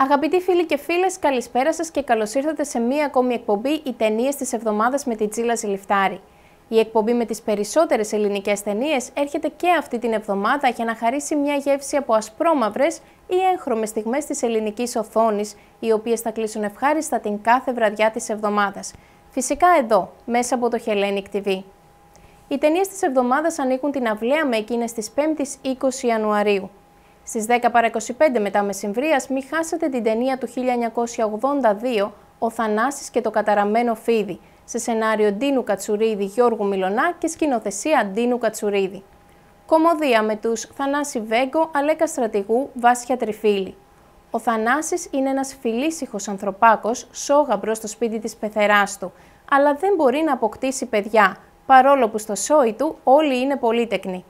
Αγαπητοί φίλοι και φίλες, καλησπέρα σας και καλώς ήρθατε σε μία ακόμη εκπομπή «Οι ταινίες της εβδομάδας» με την Τζίλα Ζυλυφτάρι. Η εκπομπή με τις περισσότερες ελληνικές ταινίες έρχεται και αυτή την εβδομάδα για να χαρίσει μια γεύση από ασπρόμαυρες ή έγχρωμες στιγμές της ελληνικής οθόνης, οι οποίες θα κλείσουν ευχάριστα την κάθε βραδιά της εβδομάδας. Φυσικά εδώ, μέσα από το Hellenic TV. Οι ταινίες της εβδομάδας ανοίγουν την αυλαία με εκείνες της 5ης 20 Ιανουαρίου. Στις 10:25 μετά μεσημβρίας μη χάσετε την ταινία του 1982 «Ο Θανάσης και το καταραμένο φίδι», σε σενάριο Ντίνου Κατσουρίδη, Γιώργου Μιλονά και σκηνοθεσία Ντίνου Κατσουρίδη. Κομμωδία με τους Θανάση Βέγκο, Αλέκα Στρατηγού, Βάσια Τριφύλη. Ο Θανάσης είναι ένας φιλήσυχος ανθρωπάκος, σόγαμπρος στο σπίτι της πεθεράς του, αλλά δεν μπορεί να αποκτήσει παιδιά, παρόλο που στο σόι του όλοι είναι πολύτεκνοι.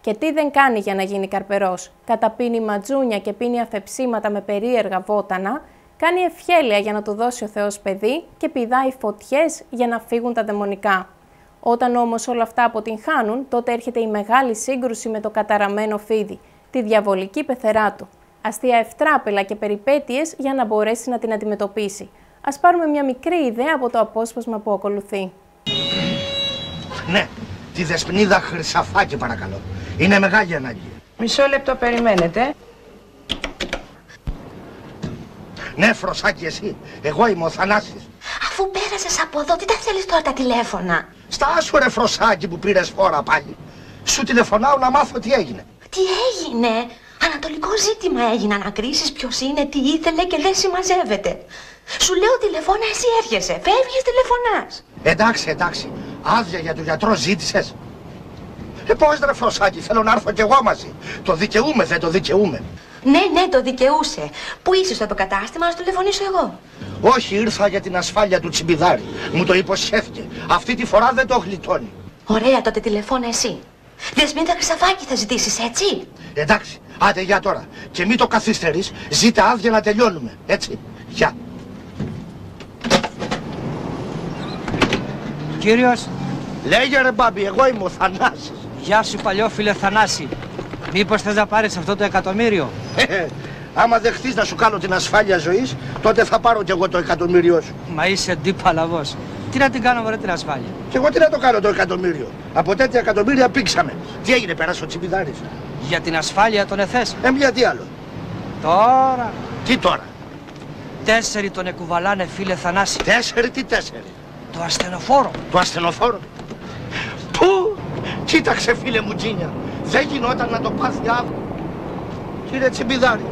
Και τι δεν κάνει για να γίνει καρπερός. Καταπίνει ματζούνια και πίνει αφεψίματα με περίεργα βότανα, κάνει ευχέλεια για να του δώσει ο Θεός παιδί και πηδάει φωτιές για να φύγουν τα δαιμονικά. Όταν όμως όλα αυτά αποτυγχάνουν, τότε έρχεται η μεγάλη σύγκρουση με το καταραμένο φίδι, τη διαβολική πεθερά του. Αστεία ευτράπελα και περιπέτειες για να μπορέσει να την αντιμετωπίσει. Ας πάρουμε μια μικρή ιδέα από το απόσπασμα που ακολουθεί. Ναι, τη Δεσποινίδα Χρυσαφάκη παρακαλώ. Είναι μεγάλη ανάγκη. Μισό λεπτό περιμένετε. Ναι, Φροσάκη, εσύ. Εγώ είμαι ο Θανάσης. Αφού πέρασες από εδώ, τι τα θέλεις τώρα τα τηλέφωνα. Στάσου ρε Φροσάκη που πήρες φόρα πάλι. Σου τηλεφωνάω να μάθω τι έγινε. Τι έγινε. Ανατολικό ζήτημα έγινε. Ανακρίσεις ποιος είναι, τι ήθελε και δεν συμμαζεύεται. Σου λέω τηλεφώνα, εσύ έρχεσαι. Φεύγεις, τηλεφωνάς. Εντάξει, εντάξει. Άδεια για τον γιατρό ζήτησες. Πώς ρε Φροσάκη, θέλω να έρθω κι εγώ μαζί. Το δικαιούμαι, δεν το δικαιούμαι. Ναι, ναι, το δικαιούσε. Πού είσαι στο κατάστημα, να σου τηλεφωνήσω εγώ. Όχι, ήρθα για την ασφάλεια του Τσιμπιδάρη. Μου το υποσχέθηκε. Αυτή τη φορά δεν το γλιτώνει. Ωραία, τότε τηλεφώνα εσύ. Δεσμίδα Χρυσαφάκη θα ζητήσεις, έτσι. Εντάξει, άντε για τώρα. Και μην το καθυστερείς, ζήτα άδεια να τελειώνουμε. Έτσι, γεια. Κύριος. Λέγε ρε μπάμπι, εγώ είμαι ο Θανάσης. Γεια σου παλιό φίλε Θανάση. Μήπως θες να πάρεις αυτό το εκατομμύριο. Άμα δεχτείς να σου κάνω την ασφάλεια ζωής, τότε θα πάρω κι εγώ το εκατομμύριό σου. Μα είσαι ντύπαλαβός. Τι να την κάνω βρε την ασφάλεια. Κι εγώ τι να το κάνω το εκατομμύριο. Από τέτοια εκατομμύρια πήξαμε. Τι έγινε, πέρασε ο Τσιμπιδάρης. Για την ασφάλεια τον εθές. Γιατί άλλο. Τώρα. Τι τώρα. 4 τον εκουβαλάνε φίλε Θανάση. 4 τι 4. Το ασθενοφόρο. Το ασθενοφόρο. Πού. Κοίταξε φίλε μου Τζίνια. Δεν γινόταν να το πάθει αύριο. Κύριε Τσιμπιδάρη.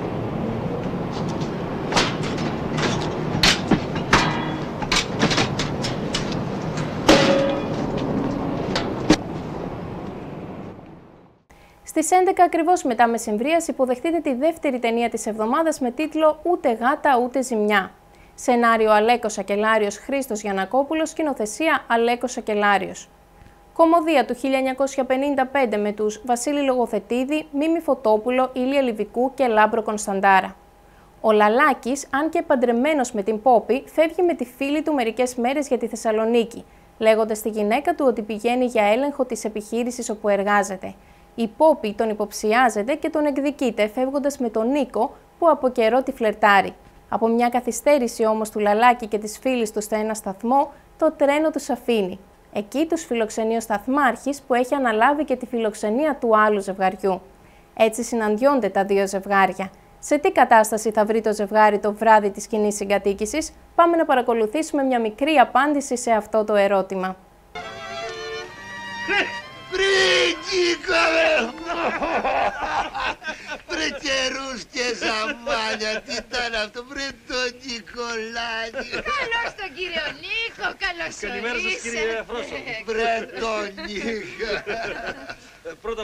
Στις 11 ακριβώς μετά μεσημβρίας υποδεχτείτε τη δεύτερη ταινία της εβδομάδας με τίτλο «Ούτε γάτα ούτε ζημιά». Σενάριο Αλέκος Σακελλάριος, Χρήστος Γιαννακόπουλος, σκηνοθεσία Αλέκος Σακελλάριος. Κομμωδία του 1955 με τους Βασίλη Λογοθετίδη, Μίμη Φωτόπουλο, Ήλια Λιβικού και Λάμπρο Κωνσταντάρα. Ο Λαλάκης, αν και παντρεμένος με την Πόπη, φεύγει με τη φίλη του μερικές μέρες για τη Θεσσαλονίκη, λέγοντας τη γυναίκα του ότι πηγαίνει για έλεγχο της επιχείρησης όπου εργάζεται. Η Πόπη τον υποψιάζεται και τον εκδικείται, φεύγοντας με τον Νίκο που από καιρό τη φλερτάρει. Από μια καθυστέρηση όμως του Λαλάκη και της φίλης του σε ένα σταθμό, το τρένο τους αφήνει. Εκεί τους φιλοξενεί ο σταθμάρχης που έχει αναλάβει και τη φιλοξενία του άλλου ζευγαριού. Έτσι συναντιόνται τα δύο ζευγάρια. Σε τι κατάσταση θα βρει το ζευγάρι το βράδυ της κοινής συγκατοίκησης, πάμε να παρακολουθήσουμε μια μικρή απάντηση σε αυτό το ερώτημα. Πριγκίκα ρε! Βρε καιρούς και σαμπάνια, τι ήταν αυτό, βρε το Νικολάνη. Καλώς τον κύριο Νίκο, καλώς ορίσατε. Καλημέρα σας κύριε Φρόσο. Βρε τον Νίκο.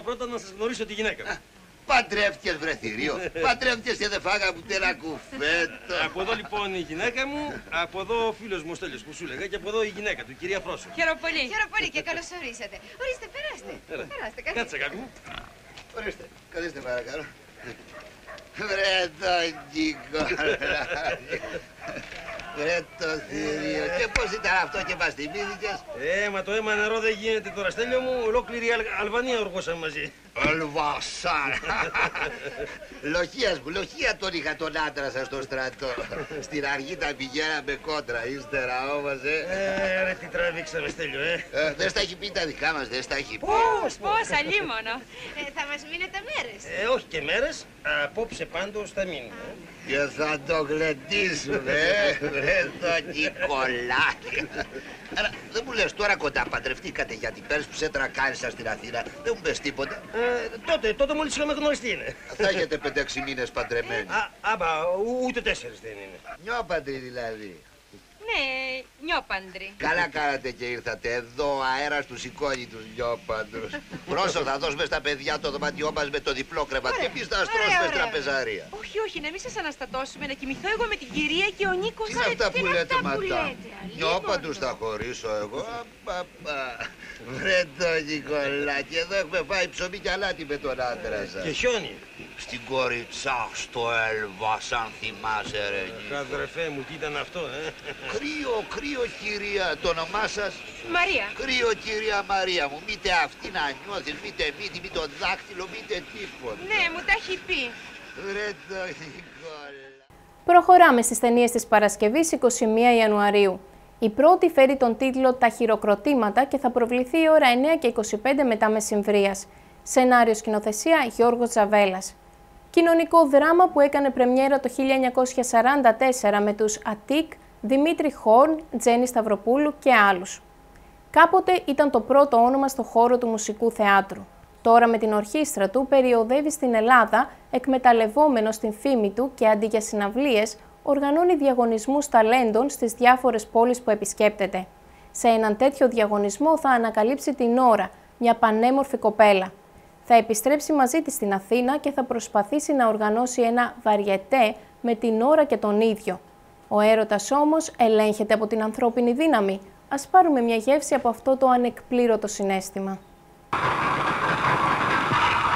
Πρώτα να σας γνωρίσω τη γυναίκα. Παντρεύτηκες βρε θηρίο, παντρεύτηκες και δεν φάγαμε ούτε ένα κουφέτο. Από εδώ λοιπόν η γυναίκα μου, από εδώ ο φίλος μου ο Στέλιος που σου έλεγα και από εδώ η γυναίκα του, η κυρία Φρόσο. Χαίρομαι πολύ. Χαίρομαι πολύ και καλώς ορίσατε. Ορίστε, περάστε. Περάστε, κάτσε κάποιοι μου. Ορίστε, καθίστε παρακαλώ. Βρε τον Νικολάνη. Βρε το θηρίο. Και πώς ήταν αυτό και μας θυμήθηκες. Μα το αίμα νερό δεν γίνεται τώρα Στέλιο μου, ολόκληρη Αλβανία οργώσαμε μαζί. Λβασάρ. Λοχίας μου, λοχία τον είχα τον άντρα σας στον στρατό. Στην αρχή τα πηγαίναμε κόντρα, ύστερα όμως, ρε τι τραβήξαμε, Στέλιο, Δεν στα έχει πει τα δικά μας, δεν στα έχει πει. Πώς, αλίμονο. Θα μας μείνετε μέρες. Όχι και μέρες, απόψε πάντως θα μείνουμε. Και θα το γλεντήσουμε, βρε το Νικολάκη. Άρα, δεν μου λες τώρα κοντά παντρευτήκατε για την πέρσι που σε τρακάρισα στην Αθήνα. Δεν μου πες τίποτα. Τότε μόλις είχαμε γνωριστεί είναι. Θα έχετε 5-6 μήνες παντρεμένοι. Άμπα, ούτε 4 δεν είναι. Νιώπαντροι δηλαδή. Ναι, νιώπαντροι. Καλά κάνατε και ήρθατε εδώ, ο αέρας του σηκώνει τους νιώπαντρους. Πρόσω θα δώσουμε στα παιδιά το δωμάτιό μας με το διπλό κρεβάτι και εμείς θα στρώσουμε τραπεζαρία. Όχι, να μην σας αναστατώσουμε, να κοιμηθώ εγώ με την κυρία και ο Νίκος. Τι είναι αυτά που λέτε, ματά. Νιώπαντρους θα χωρίσω εγώ. Βρε το Νικολάκη, εδώ έχουμε φάει ψωμί και αλάτι με τον άντρα σας. Και χιόνι. Στην Κοριτσά, στο Έλβα, σαν θυμάσαι ρε Νίκο. Καδρεφέ μου, τι ήταν αυτό, Κρύο, κυρία, το όνομά σας. Μαρία. Κρύο, κυρία Μαρία μου, μήτε αυτή να νιώθεις, μήτε μύτη, μήτε το δάχτυλο, μήτε τίποτα. Ναι, μου τα έχει πει. Βρε το Νικολάκη. Προχωράμε στις ταινίες της Παρασκευής 21 Ιανουαρίου. Η πρώτη φέρει τον τίτλο «Τα χειροκροτήματα» και θα προβληθεί η ώρα 9:25 μετά μεσημβρίας. Σενάριο σκηνοθεσία Γιώργος Τζαβέλλας. Κοινωνικό δράμα που έκανε πρεμιέρα το 1944 με τους Αττικ, Δημήτρη Χόρν, Τζένη Σταυροπούλου και άλλους. Κάποτε ήταν το πρώτο όνομα στο χώρο του μουσικού θεάτρου. Τώρα με την ορχήστρα του περιοδεύει στην Ελλάδα, εκμεταλλευόμενος την φήμη του και αντί για συναυλίες, οργανώνει διαγωνισμούς ταλέντων στις διάφορες πόλεις που επισκέπτεται. Σε έναν τέτοιο διαγωνισμό θα ανακαλύψει την Ώρα, μια πανέμορφη κοπέλα. Θα επιστρέψει μαζί της στην Αθήνα και θα προσπαθήσει να οργανώσει ένα βαριετέ με την Ώρα και τον ίδιο. Ο έρωτας όμως ελέγχεται από την ανθρώπινη δύναμη. Ας πάρουμε μια γεύση από αυτό το ανεκπλήρωτο συναίσθημα.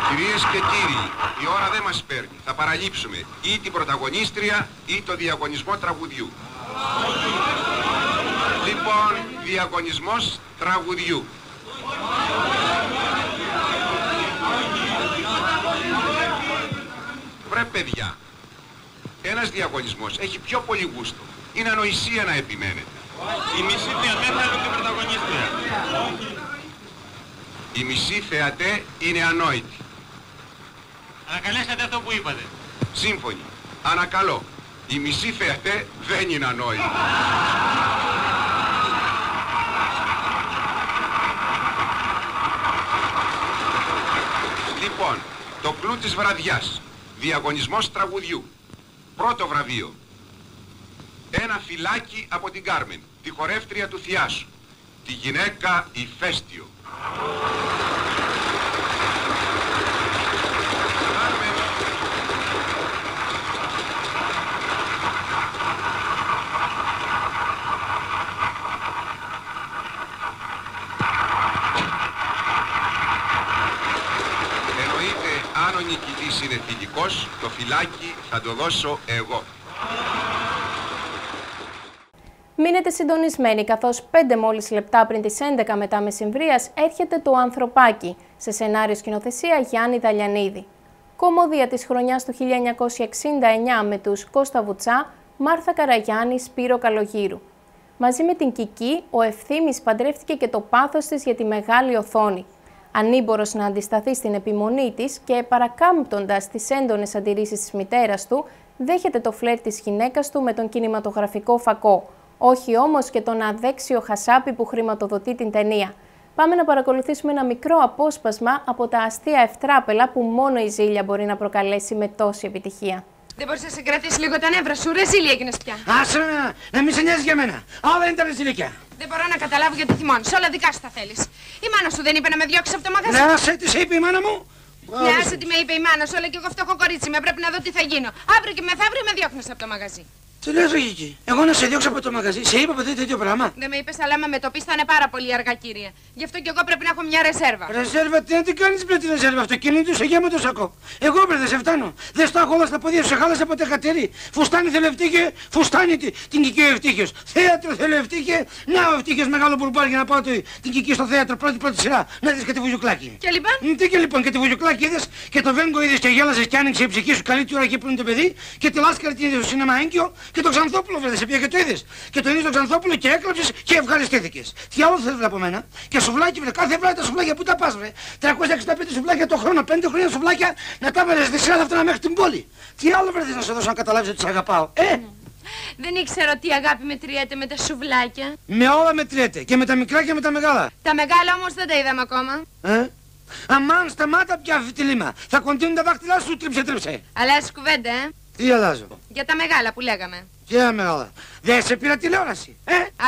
Κυρίες και κύριοι, η ώρα δεν μας παίρνει. Θα παραλείψουμε ή την πρωταγωνίστρια ή το διαγωνισμό τραγουδιού. Λοιπόν, διαγωνισμός τραγουδιού. Βρε παιδιά, ένας διαγωνισμός έχει πιο πολύ γούστο. Είναι ανοησία να επιμένετε. Η μισή θεατέ θέλει την πρωταγωνίστρια. Η μισή θεατέ είναι ανόητη. Ανακαλέσατε αυτό που είπατε. Σύμφωνοι. Ανακαλώ. Η μισή θεατέ δεν είναι ανόητη. Λοιπόν, το κλου της βραδιάς. Διαγωνισμός τραγουδιού. Πρώτο βραβείο. Ένα φυλάκι από την Κάρμεν, τη χορεύτρια του Θιάσου. Τη γυναίκα Ηφαίστειο. Είναι θηλυκός, το φυλάκι θα το δώσω εγώ. Μείνετε συντονισμένοι, καθώς 5 μόλις λεπτά πριν τις 11 μετά μεσημβρίας έρχεται το Ανθρωπάκι, σε σενάριο σκηνοθεσία Γιάννη Δαλιανίδη. Κομμωδία της χρονιάς του 1969 με τους Κώστα Βουτσά, Μάρθα Καραγιάννη, Σπύρο Καλογύρου. Μαζί με την Κική, ο Ευθύμης παντρεύτηκε και το πάθος της για τη μεγάλη οθόνη. Ανήμπορος να αντισταθεί στην επιμονή της και παρακάμπτοντας τις έντονες αντιρρήσεις της μητέρας του, δέχεται το φλερ της γυναίκας του με τον κινηματογραφικό φακό. Όχι όμως και τον αδέξιο χασάπι που χρηματοδοτεί την ταινία. Πάμε να παρακολουθήσουμε ένα μικρό απόσπασμα από τα αστεία ευτράπελα που μόνο η Ζήλια μπορεί να προκαλέσει με τόση επιτυχία. Δεν μπορείς να συγκρατήσεις λίγο τα νεύρα σου, ρε Ζήλια έγινες πια. Άσε με, να μην σε νοιάζει για μένα. Όλα είναι τα ρεζιλίκια. Δεν μπορώ να καταλάβω γιατί θυμώνεις. Όλα δικά σου τα θέλεις. Η μάνα σου δεν είπε να με διώξεις από το μαγαζί. Ναι, άσε, τι σε είπε η μάνα μου. Ναι, άσε τι με είπε η μάνα σου, αλλά και εγώ φτωχό κορίτσι με πρέπει να δω τι θα γίνω. Αύριο και μεθαύριο με διώχνεις από το μαγαζί. Τελειώσαι. Εγώ να σε διώξω από το μαγαζί. Σε είπα ποτέ τέτοιο πράγμα? Δεν με είπες, αλλά με το πεις θα είναι πάρα πολύ αργά, κύριε. Γι' αυτό και εγώ πρέπει να έχω μια ρεσέρβα. Ρεσέρβα, τι να την κάνεις με τη ρεσέρβα? Αυτοκίνητο σε γέμο το σακό. Εγώ πρέπει να σε φτάνω. Δεν στο έχω όλα στα πόδια, σε χάλασε από τα κατερί. Φουστάνη θελευτήκε, φουστάνη την Κική Ευτύχιο. Θέατρο θελευτήκε, να ο Ευτύχιο μεγάλο μπουρμπάρι για να πάω την Κική στο θέατρο πρώτη σειρά. Να δεις και τη Βουγιουκλάκη. Και λοιπόν. Τι και λοιπόν, και τη Βουγιουκλάκη είδες και το Βέγκο είδες και γέλασες και άνοιξε η ψυχή σου καλή ώρα και πριν το παιδί και τη Λάσκαρη την είδες στο σινεμά έγκυο. Και τον Ξανθόπουλο βρε, σε πια και το είδες. Και τον είδες τον Ξανθόπουλο και έκλαψες και ευχαριστήθηκες. Τι άλλο θέλεις από μένα? Και σουβλάκι βρε, κάθε βράδυ τα σουβλάκια που τα πας βρε. 365 σουβλάκια το χρόνο, 5 χρόνια σουβλάκια να τα βάζεις στη σειρά αυτά μέχρι την πόλη. Τι άλλο βρε θες να σε δώσω να καταλάβεις ότι σε αγαπάω, Δεν ήξερα ότι η αγάπη μετριέται με τα σουβλάκια. Με όλα μετριέται, και με τα μικρά και με τα μεγάλα. Τα μεγάλα όμως δεν τα είδαμε ακόμα. Αμάν, σταμάτα πια αυτή τη λίμα. Θα κοντίνουν τα δάχτυλά σου, τρίψε. Αλλάζεις κουβέντα, Τι αλλάζω? Για τα μεγάλα που λέγαμε. Ποια μεγάλα? Δεν σε πήρα τηλεόραση,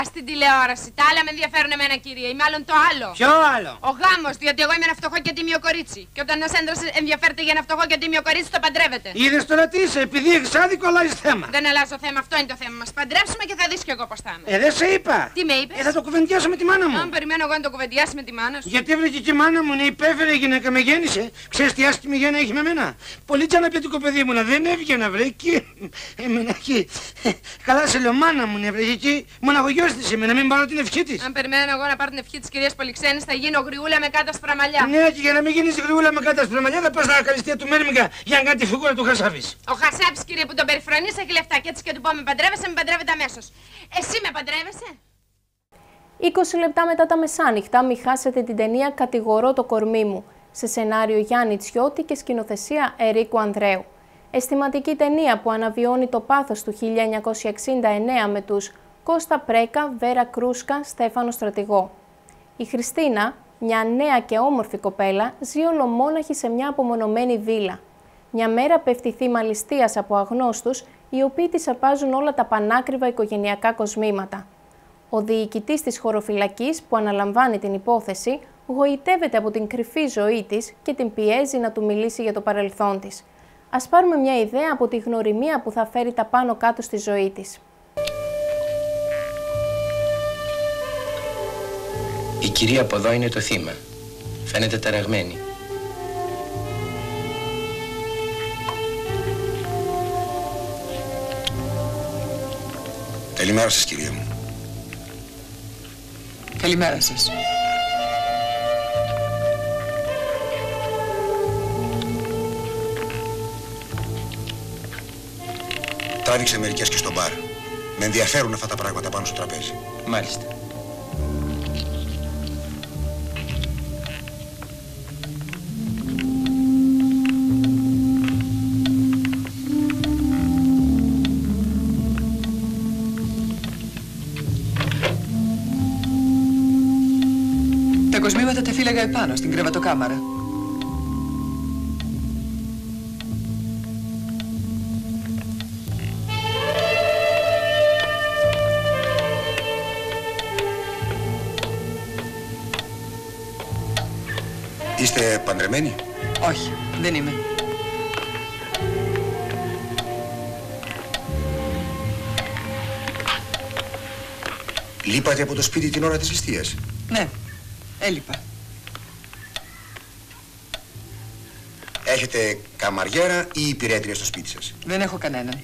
Ας την τηλεόραση. Τα άλλα με ενδιαφέρουν εμένα, κύριε, ή μάλλον το άλλο. Ποιο άλλο? Ο γάμος, διότι εγώ είμαι ένα φτωχό και τίμιο κορίτσι. Και όταν ένας άντρας ενδιαφέρεται για ένα φτωχό και τίμιο κορίτσι, το παντρεύεται. Είδες τώρα τι είσαι, επειδή έχεις άδικο, αλλάζεις θέμα. Δεν αλλάζω θέμα, αυτό είναι το θέμα μας. Παντρέψουμε και θα δεις κι εγώ πώς θα είμαι. Δεν σε είπα. Τι με είπες? Θα το κουβεντιάσω με τη μάνα μου. Αν περιμένω εγώ να το κουβεντιάσει με τη μάνα σου. Γιατί βρε και η μάνα μου είναι υπέφερε γυναίκα, με γέννησε. Ξέρεις τι άσχημη γέννα έχει με μένα? Πολύ τζαναπιατικό παιδί μου, δεν έβγαινα βρε και έμενα εκεί. Καλά σε λέω, μάνα μου είναι ευρεγική, μοναχογιός της είμαι, να μην πάρω την ευχή της. Αν περιμένω εγώ να πάρω την ευχή της κυρίας Πολυξένης, θα γίνω γριούλα με κάτασπρα μαλλιά. Ναι, και για να μην γίνεις γριούλα με κάτασπρα μαλλιά, θα πας στα καλυστία του Μέρμικα για να κάνει τη φιγούρα του Χασάπης. Ο Χασάπης, κύριε, που τον περιφρονείς, έχει λεφτά και έτσι και του πω με παντρεύεσαι, με παντρεύεται αμέσως. Εσύ με παντρεύεσαι? 20 λεπτά μετά τα μεσάνυχτα, μη χάσετε την ταινία «Κατηγορώ το κορμί μου» σε σενάριο Γιάννη Τσιότη και σκηνοθεσία Ερίκου Ανδρέου. Αισθηματική ταινία που αναβιώνει το πάθος του 1969 με τους Κώστα Πρέκα, Βέρα Κρούσκα, Στέφανο Στρατηγό. Η Χριστίνα, μια νέα και όμορφη κοπέλα, ζει ολομόναχη σε μια απομονωμένη βίλα. Μια μέρα πέφτει θύμα ληστείας από αγνώστους, οι οποίοι της αρπάζουν όλα τα πανάκριβα οικογενειακά κοσμήματα. Ο διοικητής της χωροφυλακής που αναλαμβάνει την υπόθεση, γοητεύεται από την κρυφή ζωή της και την πιέζει να του μιλήσει για το παρελθόν της. Ας πάρουμε μια ιδέα από τη γνωριμία που θα φέρει τα πάνω κάτω στη ζωή της. Η κυρία από εδώ είναι το θύμα. Φαίνεται ταραγμένη. Καλημέρα σας, κυρία μου. Καλημέρα σας. Τράβηξε μερικές και στο μπαρ. Με ενδιαφέρουν αυτά τα πράγματα πάνω στο τραπέζι. Μάλιστα. Τα κοσμήματα τα φύλαγα επάνω στην κρεβατοκάμαρα. Είστε παντρεμένοι? Όχι, δεν είμαι. Λείπατε από το σπίτι την ώρα της ληστείας? Ναι, έλειπα. Έχετε καμαριέρα ή υπηρέτρια στο σπίτι σας? Δεν έχω κανέναν.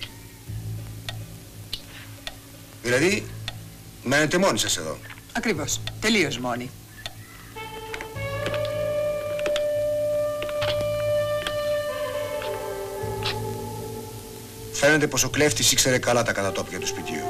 Δηλαδή, μένετε μόνοι σας εδώ? Ακριβώς, τελείως μόνοι. Φαίνεται πως ο κλέφτης ήξερε καλά τα κατατόπια του σπιτιού.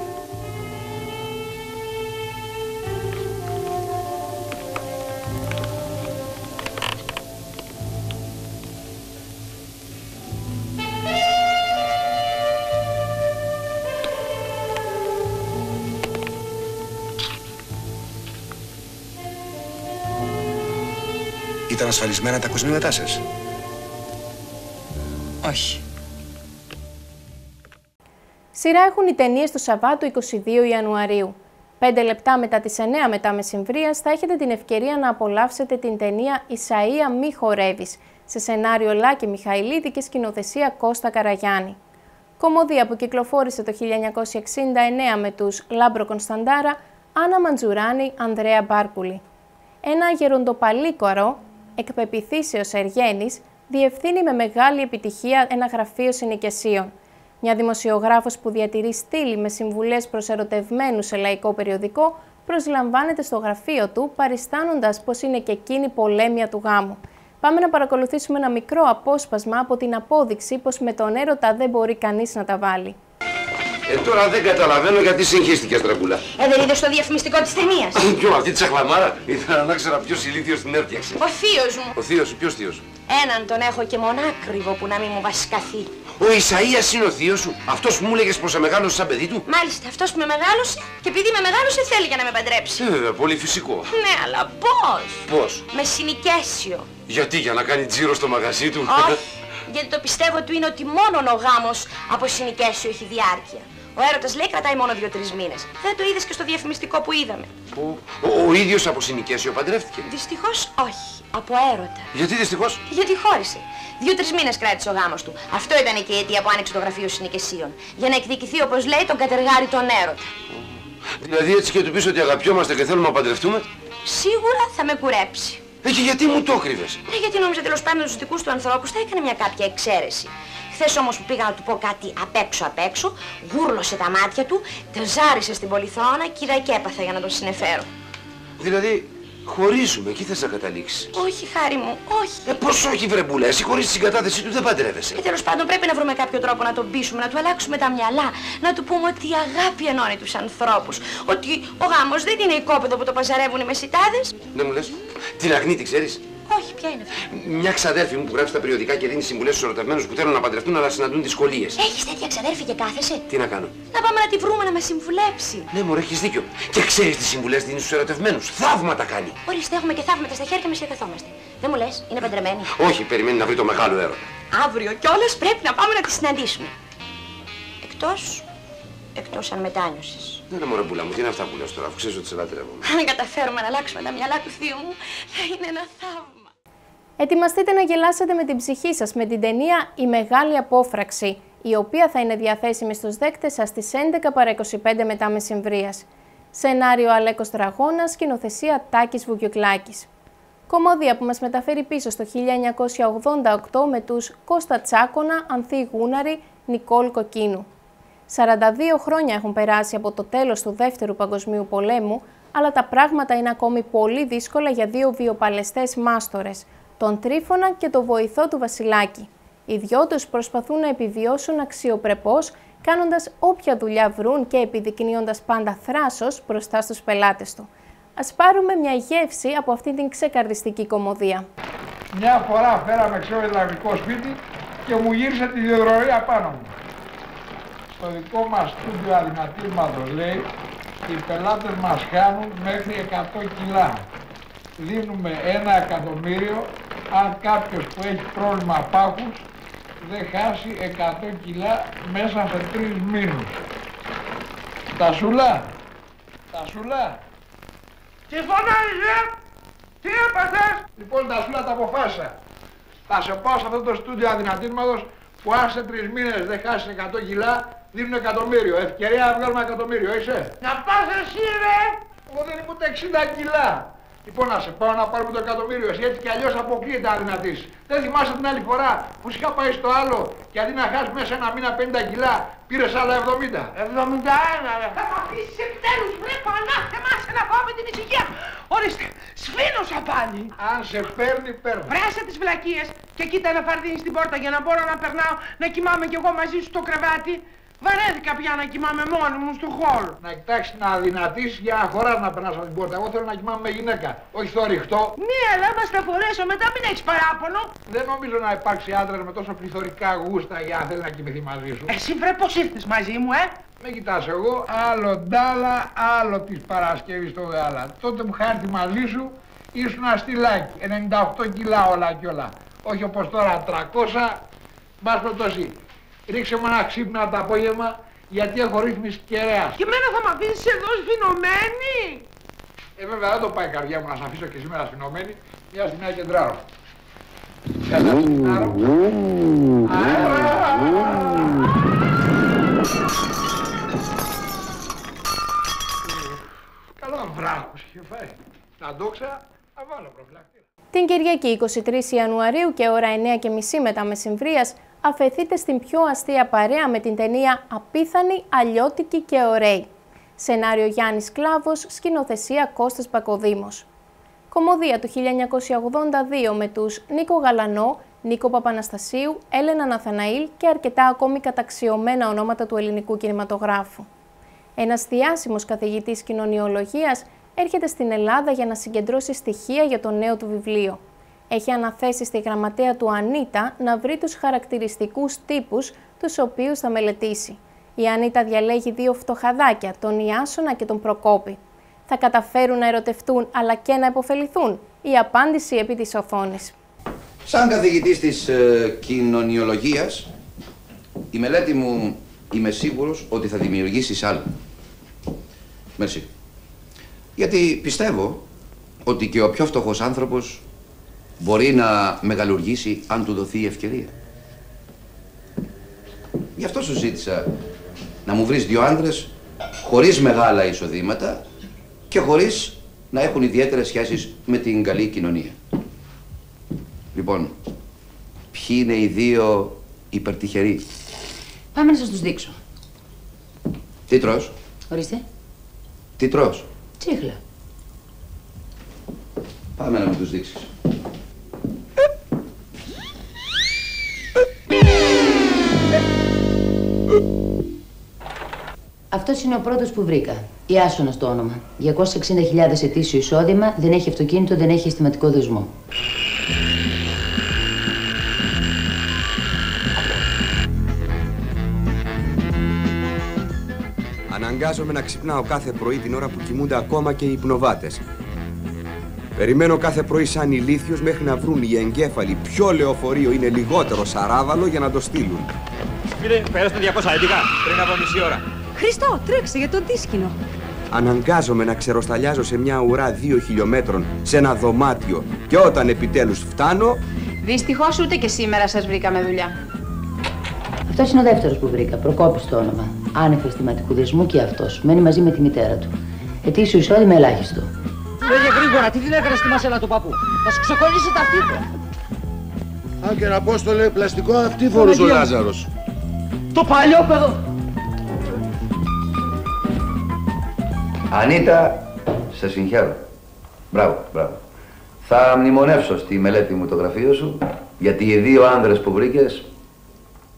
Ήταν ασφαλισμένα τα κοσμήματά σας? Όχι. Σειρά έχουν οι ταινίες το Σαββάτο 22 Ιανουαρίου. 5 λεπτά μετά τις 9 μετά μεσημβρίας θα έχετε την ευκαιρία να απολαύσετε την ταινία «Ισαΐα μη χορεύεις» σε σενάριο Λάκη Μιχαηλίδη και σκηνοθεσία Κώστα Καραγιάννη. Κομμωδία που κυκλοφόρησε το 1969 με τους Λάμπρο Κωνσταντάρα, Άννα Μαντζουράνη, Ανδρέα Μπάρπουλη. Ένα γεροντοπαλίκορο, εκπεπιθήσεως Εργένης, διευθύνει με μεγάλη επιτυχία ένα γραφείο συνοικεσίων. Μια δημοσιογράφος που διατηρεί στήλη με συμβουλές προς ερωτευμένους σε λαϊκό περιοδικό, προσλαμβάνεται στο γραφείο του, παριστάνοντας πως είναι και εκείνη πολέμια του γάμου. Πάμε να παρακολουθήσουμε ένα μικρό απόσπασμα από την απόδειξη πως με τον έρωτα δεν μπορεί κανείς να τα βάλει. Τώρα δεν καταλαβαίνω γιατί συγχύστηκες, Τραγκούλα. Δεν είδες το διαφημιστικό της ταινίας. Ποιο, αυτή τη σαχλαμάρα, ήθελα να ξέρω ποιος ηλίθιος την έφτιαξε. Ο θείος μου. Ο θείος σου, ποιος θείος? Έναν τον έχω και μονάκριβο που να μην μου βασκαθεί. Ο Ισαΐας είναι ο θείος σου, αυτός που μου έλεγες πως σε μεγάλωσε σαν παιδί του. Μάλιστα, αυτός που με μεγάλωσε και επειδή με μεγάλωσε θέλει για να με παντρέψει. Βέβαια, πολύ φυσικό. Ναι, αλλά πώς? Πώς? Με συνοικέσιο. Γιατί, για να κάνει τζίρο στο μαγαζί του? Όχι, γιατί το πιστεύω του είναι ότι μόνο ο γάμος από συνοικέσιο έχει διάρκεια. Ο έρωτας, λέει, κρατάει μόνο 2-3 μήνες. Δεν το είδες και στο διαφημιστικό που είδαμε. Ο ίδιος από συνοικέσιο παντρεύτηκε? Δυστυχώς όχι. Από έρωτα. Γιατί δυστυχώς? Γιατί χώρισε. 2-3 μήνες κράτησε ο γάμος του. Αυτό ήταν και η αιτία που άνοιξε το γραφείο συνοικεσίων. Για να εκδικηθεί, όπως λέει, τον κατεργάρι τον έρωτα. Δηλαδή έτσι και του πεις ότι αγαπιόμαστε και θέλουμε να παντρευτούμε? Σίγουρα θα με κουρέψει. Και γιατί μου το κρύβες? Γιατί νόμιζα τέλος πάντων τους δικούς του ανθρώπους θα έκανε μια κάποια εξαίρεση. Χθες όμως που πήγα να του πω κάτι απ' έξω, γούρλωσε τα μάτια του, τεζάρισε στην πολυθρόνα και είδα και έπαθα για να τον συνεφέρω. Δηλαδή, χωρίζουμε, εκεί θες να καταλήξεις? Όχι, χάρη μου, όχι. Πώς όχι, βρεμπούλα, εσύ χωρίς τη συγκατάθεσή του δεν παντρεύεσαι. Τέλος πάντων, πρέπει να βρούμε κάποιο τρόπο να τον πείσουμε, να του αλλάξουμε τα μυαλά, να του πούμε ότι η αγάπη ενώνει τους ανθρώπους. Ότι ο γάμος δεν είναι οικόπεδο που το παζαρεύουν οι μεσιτάδες. Δεν μου λες, την Αγνή την ξέρεις? Όχι, ποια είναι αυτή? Μια ξαδέρφη μου που γράφει στα περιοδικά και δίνει συμβουλές στους ερωτευμένους που θέλουν να παντρευτούν αλλά συναντούν δυσκολίες. Έχεις τέτοια ξαδέρφη και κάθεσαι? Τι να κάνω? Να πάμε να τη βρούμε να μας συμβουλέψει. Ναι, μωρέ, έχεις δίκιο. Και ξέρεις τι συμβουλές δίνει στους ερωτευμένους. Θαύματα κάνει. Ορίστε, έχουμε και θαύματα στα χέρια μας και καθόμαστε. Δεν μου λες, είναι παντρεμένη? Όχι, περιμένει να βρει το μεγάλο έρωτα. Αύριο κιόλας πρέπει να πάμε να τη συναντήσουμε. Εκτός αν μετάνιωσες. Ναι, μωρέ, μπουλά μου, τι είναι αυτά που λες τώρα, αφού ξέρεις ότι σε λατρεύω? Αν καταφέρουμε να αλλάξουμε τα μυαλά του θείου μου, θα είναι ένα θαύμα. Ετοιμαστείτε να γελάσετε με την ψυχή σας με την ταινία «Η Μεγάλη Απόφραξη», η οποία θα είναι διαθέσιμη στους δέκτες σας στις 11:25 μετά μεσημβρίας. Σενάριο Αλέκος Στρατηγός, σκηνοθεσία Τάκης Βουγιουκλάκης. Κομμωδία που μας μεταφέρει πίσω στο 1988 με τους Κώστα Τσάκωνα, Ανθή Γούναρη, Νικόλ Κοκκίνου. 42 χρόνια έχουν περάσει από το τέλος του Δεύτερου Παγκοσμίου Πολέμου, αλλά τα πράγματα είναι ακόμη πολύ δύσκολα για δύο βιοπαλαιστές μάστορες, τον Τρίφωνα και τον βοηθό του Βασιλάκη. Οι δυο τους προσπαθούν να επιβιώσουν αξιοπρεπώς, κάνοντας όποια δουλειά βρουν και επιδεικνύοντας πάντα θράσος μπροστά στους πελάτες του. Ας πάρουμε μια γεύση από αυτήν την ξεκαρδιστική κομμωδία. Μια φορά φέραμε ξεοελλαδικό σπίτι και μου γύρισε τη διοδρομία πάνω μου. Στο δικό μας στούντιο αλματήματος, λέει, οι πελάτες μας χάνουν μέχρι 100 κιλά. Δίνουμε 1 εκατομμύριο, αν κάποιος που έχει πρόβλημα πάχους δεν χάσει 100 κιλά μέσα σε 3 μήνες. Τα σουλά. Τι φωνάζεις, τι έπαθες? Λοιπόν, τα σουλά τα αποφάσισα. Θα σε πάω σε αυτό το στούντιο αδυνατήματος που αν σε 3 μήνες δεν χάσει 100 κιλά, δίνουν 1 εκατομμύριο. Ευκαιρία να βγάλουμε 1 εκατομμύριο, είσαι. Να πας εσύ, ρε! Εγώ δεν ήμουν τα 60 κιλά. Λοιπόν, να σε πάω να πάρουμε το 1 εκατομμύριο, εσύ έτσι κι αλλιώς αποκλείεται αν δυνατείς. Δεν θυμάσαι την άλλη φορά που είχα πάει στο άλλο και αντί να χάσει μέσα 1 μήνα 50 κιλά, πήρες άλλα 70. 71, ρε. Θα μ' αφήσεις επιτέλους, βλέπω ανάθεμα σε να πάω με την ησυχία. Ορίστε, σφήνωσα πάλι. Αν σε παίρνει, παίρνω. Βράσα τις βλακίες και κοίτα να φαρδίνεις την πόρτα για να μπορώ να περνάω, να κοιμάμαι κι εγώ μαζί σου στο κρεβάτι. Βαρέθηκα πια να κοιμάμαι μόνη μου στον χώρο. Να κοιτάξεις να δυνατήσεις για να χωράς να περνάς από την πόρτα. Εγώ θέλω να κοιμάμαι με γυναίκα, όχι στο ρηχτό. Ναι, αλλά μας τα φορέσω, μετά μην έχεις παράπονο. Δεν νομίζω να υπάρξει άντρας με τόσο πληθωρικά γούστα για να θέλει να κοιμηθεί μαζί σου. Εσύ βρε πως ήρθες μαζί μου, Με κοιτάς εγώ, άλλο ντάλα, άλλο της Παρασκευής στο γάλα. Τότε που χάρτη μαζί σου ήσουν αστιλάκι, 98 κιλά όλα κι όλα. Όχι όπως τώρα 300, μπας πρωτοσύ. Ρίξε μου ένα ξύπνα το απόγευμα, γιατί έχω ρύθμιση κεραίας. Και εμένα θα μ' αφήσεις εδώ σφινωμένη? Βέβαια δεν το πάει η καρδιά μου να σ' αφήσω και σήμερα σφινωμένη. Μια στιγμή να κεντράρω. Κατασκηνάρω. αντόξα, θα βάλω προφυλακτήρα. Την Κυριακή 23 Ιανουαρίου και ώρα 9:30 μετά μεσημβρίας αφαιθείτε στην πιο αστεία παρέα με την ταινία «Απίθανη, αλλιώτικη και ωραίοι». Σενάριο Γιάννης Κλάβος, σκηνοθεσία Κώστας Πακοδήμος. Κομμωδία του 1982 με τους Νίκο Γαλανό, Νίκο Παπαναστασίου, Έλενα Ναθαναήλ και αρκετά ακόμη καταξιωμένα ονόματα του ελληνικού κινηματογράφου. Ένας διάσημος καθηγητής κοινωνιολογίας έρχεται στην Ελλάδα για να συγκεντρώσει στοιχεία για το νέο του βιβλίο. Έχει αναθέσει στη γραμματέα του Ανίτα να βρει τους χαρακτηριστικούς τύπους τους οποίους θα μελετήσει. Η Ανίτα διαλέγει δύο φτωχαδάκια, τον Ιάσονα και τον Προκόπη. Θα καταφέρουν να ερωτευτούν αλλά και να υποφεληθούν? Η απάντηση επί της οθόνης. Σαν καθηγητής της κοινωνιολογίας, η μελέτη μου είμαι σίγουρος ότι θα δημιουργήσει άλλο. Merci. Γιατί πιστεύω ότι και ο πιο φτωχός άνθρωπος μπορεί να μεγαλουργήσει αν του δοθεί η ευκαιρία. Γι' αυτό σου ζήτησα να μου βρεις δύο άντρες χωρίς μεγάλα εισοδήματα και χωρίς να έχουν ιδιαίτερες σχέσεις με την καλή κοινωνία. Λοιπόν, ποιοι είναι οι δύο υπερτυχεροί? Πάμε να σας τους δείξω. Τι τρως? Ορίστε. Τι τρως? Τσίχλα. Πάμε να μου τους δείξεις. Αυτός είναι ο πρώτος που βρήκα. Ιάσονας το όνομα. 260.000 ετήσιο εισόδημα, δεν έχει αυτοκίνητο, δεν έχει αισθηματικό δεσμό. Αναγκάζομαι να ξυπνάω κάθε πρωί την ώρα που κοιμούνται ακόμα και οι υπνοβάτες. Περιμένω κάθε πρωί σαν ηλίθιος μέχρι να βρουν οι εγκέφαλοι ποιο λεωφορείο είναι λιγότερο σαράβαλο για να το στείλουν. Σπύρε, πέρασε τα 200 έντυχα πριν από μισή ώρα. Χριστό, τρέξε για τον Δίσκηνο. Αναγκάζομαι να ξεροσταλιάζω σε μια ουρά 2 χιλιόμετρων σε ένα δωμάτιο και όταν επιτέλους φτάνω... Δυστυχώς ούτε και σήμερα σας βρήκαμε δουλειά. Αυτός είναι ο δεύτερος που βρήκα, Προκόπης το όνομα. Άνευ αισθηματικού δεσμού και αυτός. Μένει μαζί με τη μητέρα του. Ετήσιο εισόδημα ελάχιστο. Λέγε γρήγορα, τι την έκανε στη μασέλα του παππού. Θα σου ξεκολλήσει τα αυτί. Αν και να πω στο λέει πλαστικό, αυτή φορούσε ο Λάζαρος. Το παλιό παιδό. Ανίτα, σε συγχαίρω. Μπράβο, μπράβο. Θα μνημονεύσω στη μελέτη μου το γραφείο σου, γιατί οι δύο άνδρες που βρήκες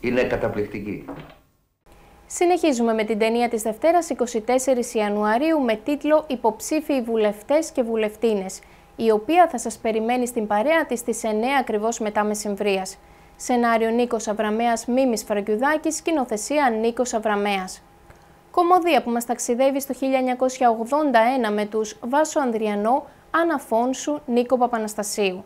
είναι καταπληκτικοί. Συνεχίζουμε με την ταινία της Δευτέρας 24 Ιανουαρίου με τίτλο «Υποψήφιοι βουλευτές και βουλευτίνες», η οποία θα σας περιμένει στην παρέα της στις 9 ακριβώς μετά μεσημβρίας. Σενάριο Νίκος Αβραμέας, Μίμης Φραγκιουδάκης, σκηνοθεσία Νίκος Αβραμέας. Κομμωδία που μας ταξιδεύει στο 1981 με τους Βάσο Ανδριανό, Άννα Φόνσου, Νίκο Παπαναστασίου.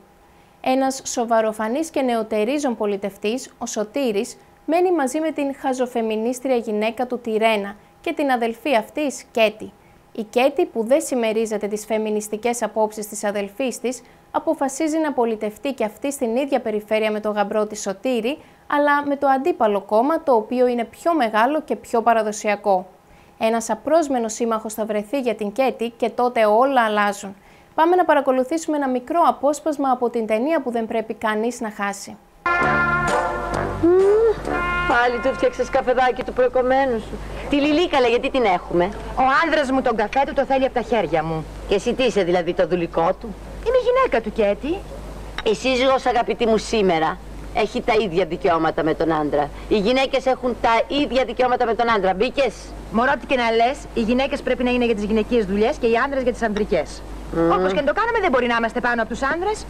Ένας σοβαροφανής και νεοτερίζων πολιτευτής, ο Σωτήρης, μένει μαζί με την χαζοφεμινίστρια γυναίκα του Τιρένα και την αδελφή αυτής Κέτη. Η Κέτη, που δεν συμμερίζεται τις φεμινιστικές απόψεις της αδελφής της, αποφασίζει να πολιτευτεί και αυτή στην ίδια περιφέρεια με το γαμπρό της Σωτήρη, αλλά με το αντίπαλο κόμμα, το οποίο είναι πιο μεγάλο και πιο παραδοσιακό. Ένας απρόσμενος σύμμαχος θα βρεθεί για την Κέτη και τότε όλα αλλάζουν. Πάμε να παρακολουθήσουμε ένα μικρό απόσπασμα από την ταινία που δεν πρέπει κανείς να χάσει. Πάλι του φτιάξες καφεδάκι του προεκομένου σου. Τη Λιλίκαλα, γιατί την έχουμε? Ο άνδρας μου τον καφέ του το θέλει από τα χέρια μου. Και εσύ τι είσαι, δηλαδή το δουλικό του? Είμαι η γυναίκα του, Κέτη. Η σύζυγος, αγαπητή μου, σήμερα έχει τα ίδια δικαιώματα με τον άντρα. Οι γυναίκες έχουν τα ίδια δικαιώματα με τον άντρα. Μπήκες? Μωρό, τι και να λες, οι γυναίκες πρέπει να είναι για τις γυναικείες δουλειές και οι άνδρες για τις ανδρικές. Όπως και να το κάνουμε, δεν μπορεί να είμαστε πάνω από τους άνδρες.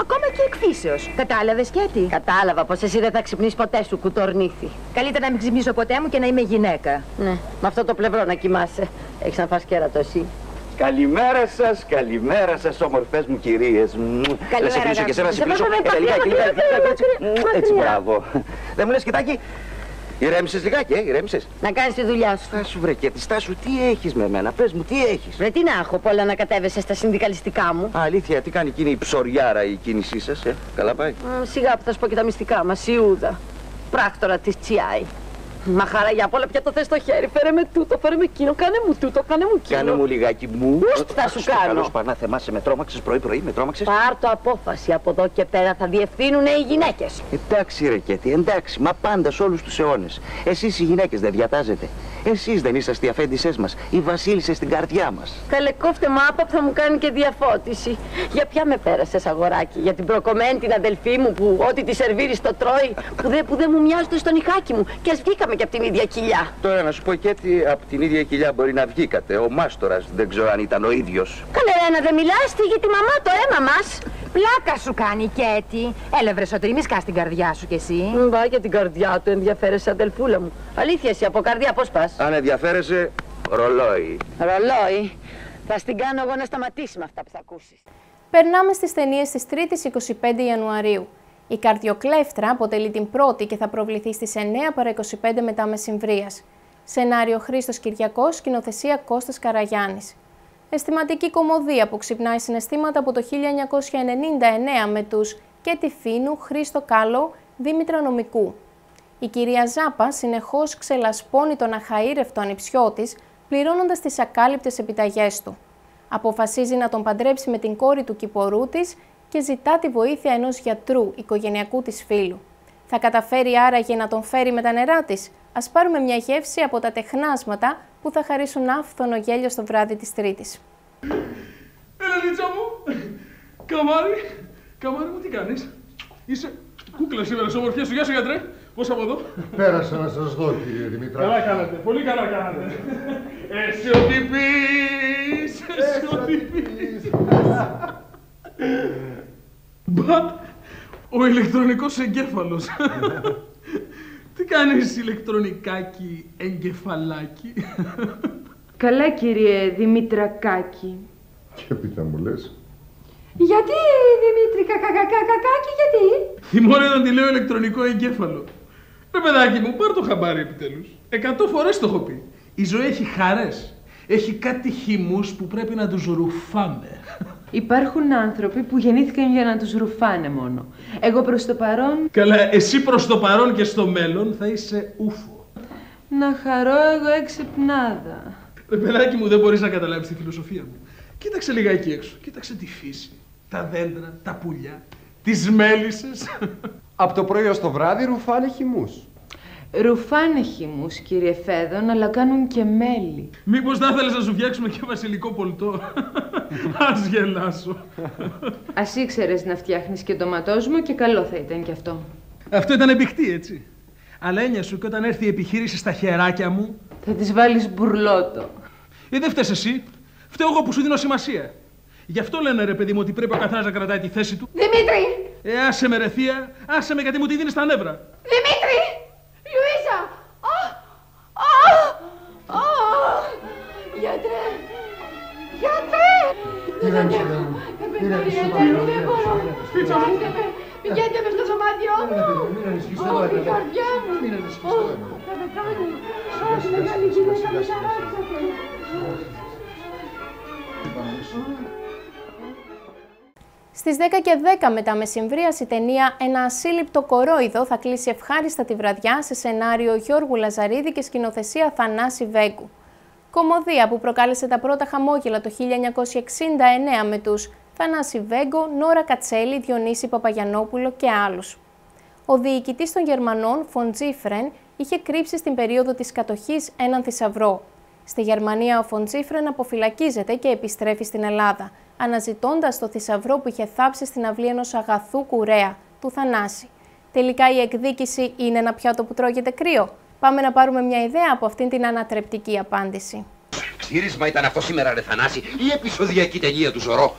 Ακόμα και εκφύσεως. Κατάλαβες, Κέτη? Κατάλαβα πως εσύ δεν θα ξυπνήσεις ποτέ σου, κουτορνήθη. Καλύτερα να μην ξυπνήσω ποτέ μου και να είμαι γυναίκα. Ναι, με αυτό το πλευρό να κοιμάσαι. Έχεις να φας κέρατο εσύ. Καλημέρα σας, όμορφες μου κυρίες. Καλημέρα. Να σε πλήσω και εσένα, να σε πλήσω. Έτσι, μπράβο. Δεν μου λες, κοιτάκι? Ηρέμησες λιγάκι, ηρέμησες. Να κάνεις τη δουλειά σου. Στάσου, βρε Κέτη, στάσου, τι έχεις με μένα, πες μου, τι έχεις? Βρε, τι να έχω, πολλά να κατέβεσαι στα συνδικαλιστικά μου. Α, αλήθεια, τι κάνει εκείνη η ψωριάρα η κίνησή σας, καλά πάει? Σιγά που θα σου πω και τα μυστικά μας, η Ιούδα, πράκτορα της Τσιάη. Μα χαρά για απ' όλα, πια το θες στο χέρι. Φέρε με τούτο, φέρε με εκείνο, κάνε μου τούτο, κάνε μου εκείνο. Κάνε μου λιγάκι μου. Πώς θα σου κάνω. Καλώς Πανά, θεμάσαι, με τρόμαξες πρωί-πρωί, με τρόμαξες. Πάρτο απόφαση, από εδώ και πέρα θα διευθύνουν οι γυναίκες. Εντάξει, ρε Κέτη, εντάξει, μα πάντα σε όλους τους αιώνες. Εσείς οι γυναίκες δεν διατάζετε. Εσείς δεν είσαστε οι αφέντισές μας, οι βασίλισσες στην καρδιά μας. Καλεκόφτε μου, άπαπ θα μου κάνει και διαφώτιση. Για ποια με πέρασες, αγοράκι, για την προκομμένη την αδελφή μου που ό,τι τη σερβίρει το τρώει, που δεν μου μοιάζει στο νυχάκι μου. Και ας βγήκαμε και από την ίδια κοιλιά. Τώρα να σου πω και τι, από την ίδια κοιλιά μπορεί να βγήκατε. Ο μάστορας δεν ξέρω αν ήταν ο ίδιος. Καλερένα, δεν μιλάς, τι για τη μαμά, το αίμα μας. Πλάκα σου κάνει, Κέτη. Έλε βρε Σωτήρη, μη σκάς την καρδιά σου κι εσύ. Μπα για την καρδιά του, ενδιαφέρεσαι, αδελφούλα μου. Αλήθεια, εσύ από καρδιά πώς πας. Αν ενδιαφέρεσαι, ρολόι. Ρολόι. Θα στην κάνω εγώ να σταματήσει με αυτά που θα ακούσεις. Περνάμε στις ταινίες της 3ης 25 Ιανουαρίου. Η Καρδιοκλέφτρα αποτελεί την πρώτη και θα προβληθεί στις 9:25 μετά μεσημβρίας. Σενάριο Χρήστος Κυριακός, σκηνοθεσία Κώστας Καραγιάννης. Αισθηματική κωμωδία που ξυπνάει συναισθήματα από το 1999 με τους Κέτη Φίνου, Χρήστο Κάλο, Δήμητρα Νομικού. Η κυρία Ζάπα συνεχώς ξελασπώνει τον αχαήρευτο ανιψιό της, πληρώνοντας τις ακάλυπτες επιταγές του. Αποφασίζει να τον παντρέψει με την κόρη του κυπορού της και ζητά τη βοήθεια ενός γιατρού, οικογενειακού της φίλου. Θα καταφέρει άραγε να τον φέρει με τα νερά της. Ας πάρουμε μια γεύση από τα τεχνάσματα που θα χαρίσουν άφθονο γέλιο στο βράδυ της Τρίτης. Έλα, Λίτσα μου! Καμάρι! Καμάρι μου, τι κάνεις? Είσαι κούκλα σήμερα, σε ομορφιά σου. Γεια σου, γιατρέ! Πώς από εδώ? Πέρασα να σας δω, κύριε Δημητράκη. Καλά κάνατε, πολύ καλά κάνατε. Εσύ ό,τι πεις! Εσύ ό,τι πεις! Μπα! Ο ηλεκτρονικός εγκέφαλος. Τι κάνεις, ηλεκτρονικάκι, εγκεφαλάκι? Καλά, κύριε Δημητρακάκη. Και πίτα μου λες. Γιατί, Δημήτρη, κακάκι, γιατί? Θυμόρευαν τη λέω ηλεκτρονικό εγκέφαλο. Ρε παιδάκι μου, πάρ' το χαμπάρι επιτέλους. 100 φορές το έχω πει. Η ζωή έχει χαρές. Έχει κάτι χυμούς που πρέπει να τους ρουφάμε. Υπάρχουν άνθρωποι που γεννήθηκαν για να τους ρουφάνε μόνο. Εγώ προς το παρόν... Καλά, εσύ προς το παρόν και στο μέλλον θα είσαι ούφο. Να χαρώ εγώ εξυπνάδα. Ρε παιδάκι μου, δεν μπορείς να καταλάβεις τη φιλοσοφία μου. Κοίταξε λιγάκι έξω. Κοίταξε τη φύση, τα δέντρα, τα πουλιά, τις μέλισσες. Από το πρωί ως το βράδυ ρουφάνε χυμούς. Ρουφάνε χυμούς, κύριε Φέδων, αλλά κάνουν και μέλι. Μήπως θα ήθελες να σου φτιάξουμε και βασιλικό πολτό. Ας γελάσω. Ας ήξερες να φτιάχνεις και ντοματόσμο και καλό θα ήταν κι αυτό. Αυτό ήταν επιχτή, έτσι. Αλλά έννοια σου, και όταν έρθει η επιχείρηση στα χεράκια μου... Θα της βάλεις μπουρλότο. Δεν φταίς εσύ. Φταίω εγώ που σου δίνω σημασία. Γι' αυτό λένε, ρε παιδί μου, ότι πρέπει ο καθένας να κρατάει τη θέση του. Δημήτρη! Άσε με, ρε θεία, άσε με, γιατί μου τη δίνεις τα νεύρα. Δημήτρη! Λουίζα! Γιατρέ! Γιατρέ! Δεν αντέχω! Δεν μπορώ! Πηγαίνετε με στο σωμάτιό μου! Η καρδιά μου! Θα με κάνει! Όχι, μεγάλη γυναίκα, με ταράξατε! Στις 10:10 μετά μεσημβρίας η ταινία «Ένα ασύλληπτο κορόιδο» θα κλείσει ευχάριστα τη βραδιά σε σενάριο Γιώργου Λαζαρίδη και σκηνοθεσία Θανάση Βέγκου. Κωμωδία που προκάλεσε τα πρώτα χαμόγελα το 1969 με τους Θανάση Βέγκο, Νόρα Κατσέλη, Διονύση Παπαγιανόπουλο και άλλους. Ο διοικητής των Γερμανών, Φον Τζίφρεν, είχε κρύψει στην περίοδο της κατοχής έναν θησαυρό. Στη Γερμανία ο Φον Τζίφρεν αποφυλακίζεται και επιστρέφει στην Ελλάδα, αναζητώντας το θησαυρό που είχε θάψει στην αυλή ενός αγαθού κουρέα, του Θανάση. Τελικά η εκδίκηση είναι ένα πιάτο που τρώγεται κρύο. Πάμε να πάρουμε μια ιδέα από αυτήν την ανατρεπτική απάντηση. Ξύρισμα ήταν αυτό σήμερα, ρε Θανάση, ή επεισοδιακή ταινία του Ζωρό?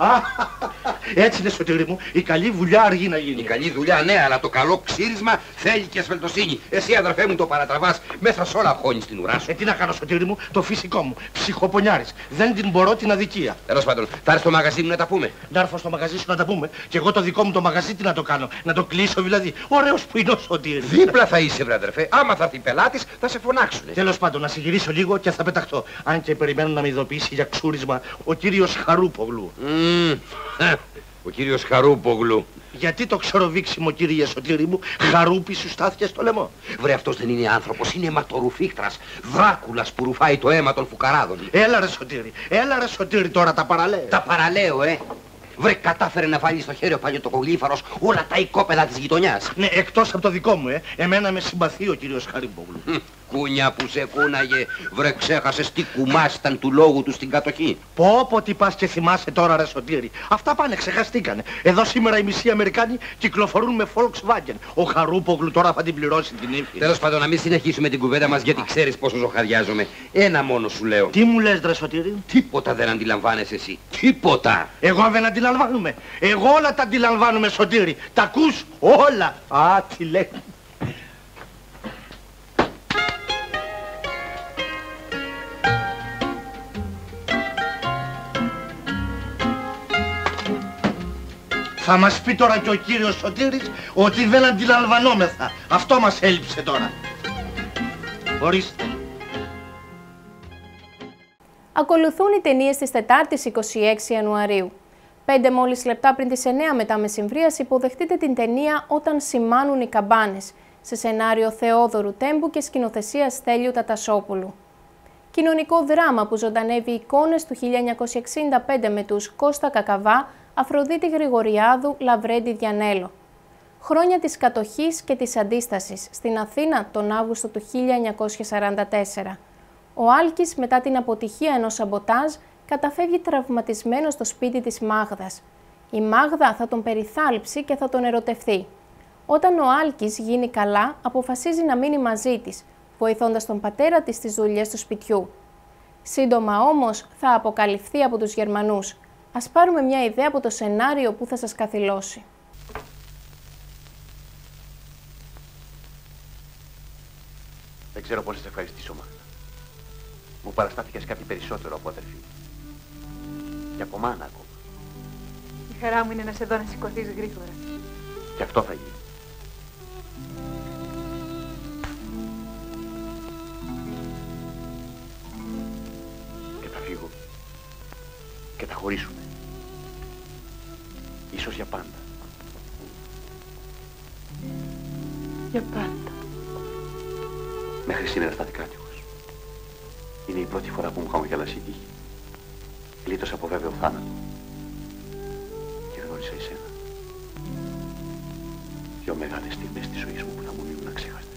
Έτσι είναι, Σωτήρη μου, η καλή δουλειά αργεί να γίνει. Η καλή δουλειά, ναι, αλλά το καλό ξύρισμα θέλει και ασφαλτοσύνη. Εσύ, αδερφέ μου, το παρατραβάς, μέσα σ' όλα χώνεις την ουρά σου. Τι να κάνω, Σωτήρη μου, το φυσικό μου, ψυχοπονιάρης. Δεν την μπορώ την αδικία. Τέλος πάντων, θα έρθω στο μαγαζί μου να τα πούμε. Να έρθω στο μαγαζί σου να τα πούμε. Και εγώ το δικό μου το μαγαζί τι να το κάνω, να το κλείσω δηλαδή. Ωραίος που είναι ο Σωτήρης. Δίπλα θα είσαι, βρε αδερφέ, άμα θα έρθει πελάτης θα σε φωνάξουνε. Τέλος πάντων, να σε γυρίσω λίγο και θα πεταχτώ. Αν και περιμένω να με ειδοποιήσει για ξούρισμα ο κύριος Χαρούπογλου. Ο κύριος Χαρούπογλου. Γιατί το ξεροβήξιμο, κύριε Σωτήρη μου, Χαρούπη σου στάθηκε στο λαιμό. Βρε, αυτός δεν είναι άνθρωπος, είναι αιματορουφίχτρας. Δράκουλας που ρουφάει το αίμα των φουκαράδων. Έλα ρε Σωτήρη, τώρα τα παραλέω. Τα παραλέω, ε. Βρε, κατάφερε να βάλει στο χέρι ο παλιωτοκογλήφαρος όλα τα οικόπεδα της γειτονιάς. Ναι, εκτός από το δικό μου, ε. Εμένα με συμπαθεί ο κύριος Χαρούπογλου. Κούνια που σε κούναγε, βρε, ξέχασες τι κουμάς ήταν του λόγου του στην κατοχή. Πω πω τι πας και θυμάσαι τώρα ρε Σωτήρη. Αυτά πάνε, ξεχαστήκανε. Εδώ σήμερα οι μισοί Αμερικάνοι κυκλοφορούν με Volkswagen. Ο Χαρούπογλου τώρα θα την πληρώσει την ύφη. Τέλος πάντων, να μην συνεχίσουμε την κουβέντα μας, γιατί ξέρεις πόσο ζωχαριάζομαι. Ένα μόνο σου λέω. Τι μου λες ρε Σωτήρη? Τίποτα δεν αντιλαμβάνεσαι εσύ. Τίποτα. Εγώ δεν αντιλαμβάνομαι. Εγώ όλα τα αντιλαμβάνομαι, Σωτήρη. Τα ακούς όλα. Α, τι λέει. Θα μας πει τώρα και ο κύριος Σωτήρης ότι δεν αντιλαμβανόμεθα. Αυτό μας έλειψε τώρα. Ορίστε. Ακολουθούν οι ταινίες της Τετάρτης 26 Ιανουαρίου. 5 μόλις λεπτά πριν τις 9 μετά μεσημβρίας υποδεχτείτε την ταινία «Όταν σημάνουν οι καμπάνες» σε σενάριο Θεόδωρου Τέμπου και σκηνοθεσία Στέλιου Τατασόπουλου. Κοινωνικό δράμα που ζωντανεύει εικόνες του 1965 με τους Κώστα Κακαβά, Αφροδίτη Γρηγοριάδου, Λαβρέντη Διανέλο. Χρόνια της κατοχής και της αντίστασης στην Αθήνα τον Αύγουστο του 1944. Ο Άλκης, μετά την αποτυχία ενός σαμποτάζ, καταφεύγει τραυματισμένος στο σπίτι της Μάγδας. Η Μάγδα θα τον περιθάλψει και θα τον ερωτευθεί. Όταν ο Άλκης γίνει καλά, αποφασίζει να μείνει μαζί της, βοηθώντας τον πατέρα της στις δουλειές του σπιτιού. Σύντομα όμως θα αποκαλυφθεί από τους Γερμανούς. Ας πάρουμε μια ιδέα από το σενάριο που θα σας καθυλώσει. Δεν ξέρω πώς να σε ευχαριστήσω, Μάγδα. Μου παραστάθηκες κάτι περισσότερο από αδερφή. Και από μάνα ακόμα. Η χαρά μου είναι να σε δω να σηκωθείς γρήγορα. Και αυτό θα γίνει. Και θα φύγω. Και θα χωρίσουμε. Ίσως για πάντα. Για πάντα. Μέχρι σήμερα στάθηκα άτυχος. Είναι η πρώτη φορά που μου χαμογελάσει η τύχη. Γλίτωσα από βέβαιο θάνατο. Και γνώρισα εσένα. Δυο μεγάλες στιγμές της ζωής μου που να μου μείνουν αξέχαστες.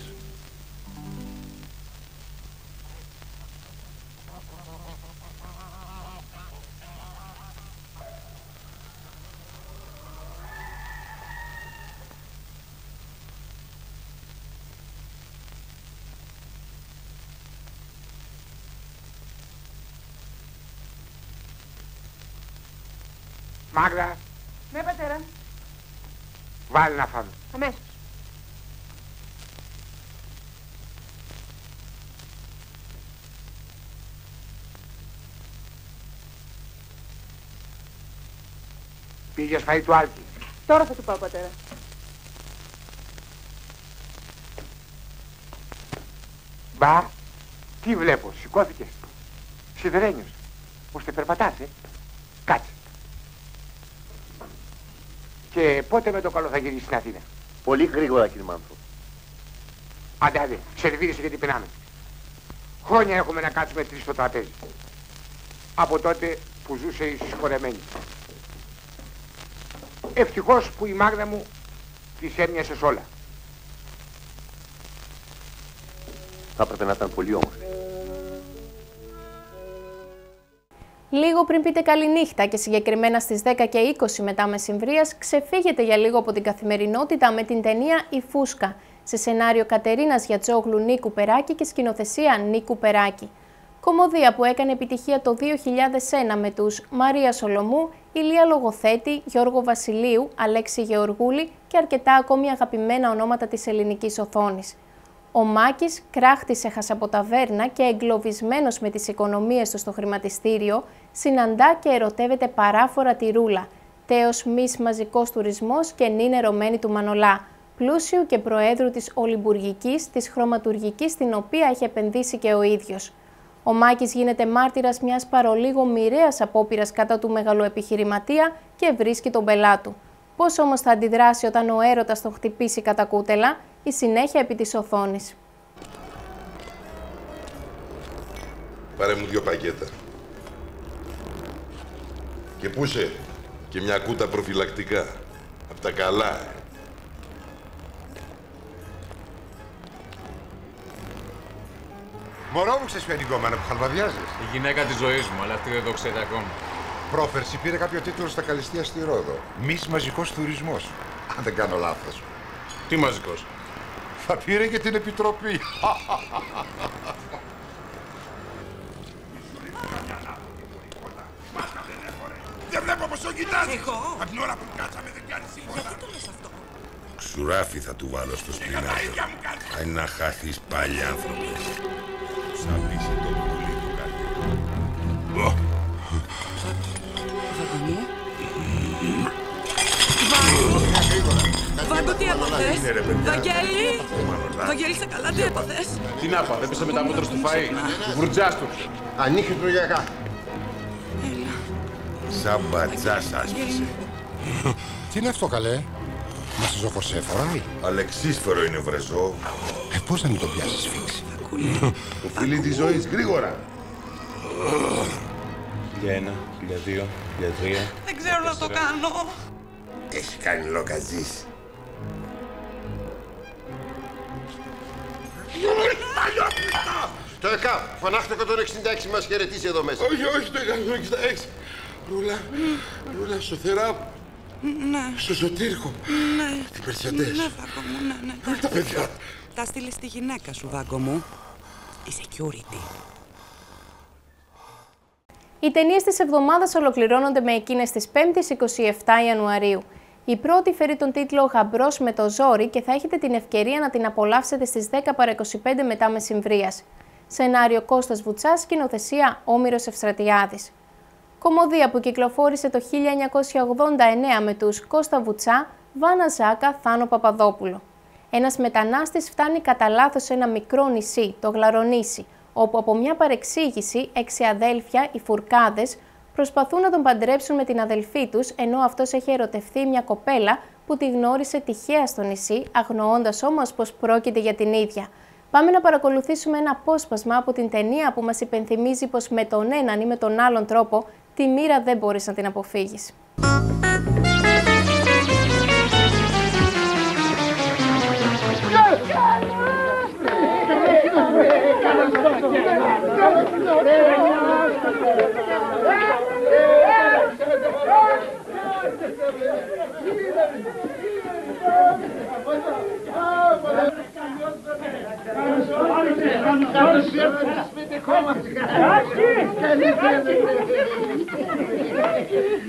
Μάγδα. Ναι, πατέρα. Βάλει να φάμε. Αμέσως. Πήγες φαΐ του Άλκη. Τώρα θα του πάω, πατέρα. Μπα, τι βλέπω, σηκώθηκες. Σιδερένιος. Ώστε περπατάς, ε. Κάτσε. Και πότε με το καλό θα γυρίσει στην Αθήνα? Πολύ γρήγορα, κύριε Μάνθο. Άντε, άντε, σερβίρισε γιατί πεινάμε. Χρόνια έχουμε να κάτσουμε τρεις στο τραπέζι. Από τότε που ζούσε η συσχωρεμένη. Ευτυχώς που η Μάγδα μου τις έμοιασες όλα. Θα έπρεπε να ήταν πολύ όμορφη. Λίγο πριν πείτε καληνύχτα και συγκεκριμένα στις 10 και 20 μετά μεσημβρίας, ξεφύγετε για λίγο από την καθημερινότητα με την ταινία «Η Φούσκα» σε σενάριο Κατερίνας Γιατζόγλου, Νίκου Περάκη και σκηνοθεσία Νίκου Περάκη. Κομμωδία που έκανε επιτυχία το 2001 με τους Μαρία Σολομού, Ηλία Λογοθέτη, Γιώργο Βασιλείου, Αλέξη Γεωργούλη και αρκετά ακόμη αγαπημένα ονόματα της ελληνικής οθόνης. Ο Μάκης, κράχτης από ταβέρνα και εγκλωβισμένος με τις οικονομίες του στο χρηματιστήριο, συναντά και ερωτεύεται παράφορα τη Ρούλα, τέος μης μαζικός τουρισμός και νύν ερωμένη του Μανολά, πλούσιου και προέδρου της Ολυμπουργικής, της χρωματουργικής, στην οποία έχει επενδύσει και ο ίδιος. Ο Μάκης γίνεται μάρτυρας μιας παρολίγο μοιραίας απόπειρας κατά του μεγαλοεπιχειρηματία και βρίσκει τον πελά του. Πώς όμως θα αντιδράσει όταν ο έρωτας τον χτυπήσει κατά κούτελα? Η συνέχεια επί της οθόνης. Πάρε μου 2 πακέτα. Και πούσε και μια κούτα προφυλακτικά. Απ' τα καλά. Μωρό μου, ξεσφέρει γκόμενα που χαλβαδιάζεις. Η γυναίκα της ζωής μου, αλλά αυτή δεν το ξέρει ακόμα. Πρόφερση πήρε κάποιο τίτλο στα Καλλιστεία στη Ρόδο. Μης μαζικός τουρισμός. Αν δεν κάνω λάθος. Τι μαζικός? Θα πήρε και την επιτροπή. Δεν βλέπω πως τον κοιτάζει. Εγώ. Απ' την ώρα που κάτσαμε δεν κάνεις τίποτα. Γιατί το λες αυτό? Ξουράφι θα του βάλω στο σπινάζο. Θα είναι να χάθεις πάλι άνθρωποι. Σαν πείσαι το πουλί του κάτι. Βαγωνία. Βάγκο, τι έπαθες? Βαγγέλη! Βαγγέλη, σε καλά, τι έπαθες? Τι να πάω, δεν πήσα με τα μούτρα στο φαΐ. Βουρτζάς του. Ανοίχει του για κάτω. Σαν μπατζάς άσπισε. Τι είναι αυτό, καλέ? Μας ζωχωσέ φοράει. Αλεξίσφαιρο είναι, βρεζό. Πώς θα μην το πιάσεις, φίξη? Το φίλι της ζωής, γρήγορα. 1001, 1002, 1003. Δεν ξέρω να το κάνω. Έχει κάνει λοκαζής. Το ΕΚΑΒ, φωνάχτε 166, μας χαιρετήσει εδώ μέσα. Όχι, όχι, το 166. Ρούλα, Ρούλα, στο θεράπο. Ναι. Στο Σωτήρκο. Ναι. Τι περσιαντές. Ναι, Βάγκο μου, ναι, ναι. Όλοι τα παιδιά. Τα στείλεις στη γυναίκα σου, Βάγκο μου. Η security. Οι ταινίες της εβδομάδας ολοκληρώνονται με εκείνες της 5ης 27 Ιανουαρίου. Η πρώτη φέρει τον τίτλο «Ο γαμπρός με το ζόρι» και θα έχετε την ευκαιρία να την απολαύσετε στις 10 παρά 25 μετά μεσημβρίας. Σενάριο Κώστας Βουτσάς, σκηνοθεσία Όμηρος Ευστρατιάδης. Κομμωδία που κυκλοφόρησε το 1989 με τους Κώστα Βουτσά, Βάνα Ζάκα, Θάνο Παπαδόπουλο. Ένας μετανάστης φτάνει κατά λάθος σε ένα μικρό νησί, το Γλαρονήσι, όπου από μια παρεξήγηση 6 αδέλφια, οι Φουρκάδες, προσπαθούν να τον παντρέψουν με την αδελφή τους, ενώ αυτός έχει ερωτευθεί μια κοπέλα που τη γνώρισε τυχαία στο νησί, αγνοώντας όμως πως πρόκειται για την ίδια. Πάμε να παρακολουθήσουμε ένα απόσπασμα από την ταινία που μας υπενθυμίζει πως με τον έναν ή με τον άλλον τρόπο τη μοίρα δεν μπορείς να την αποφύγεις.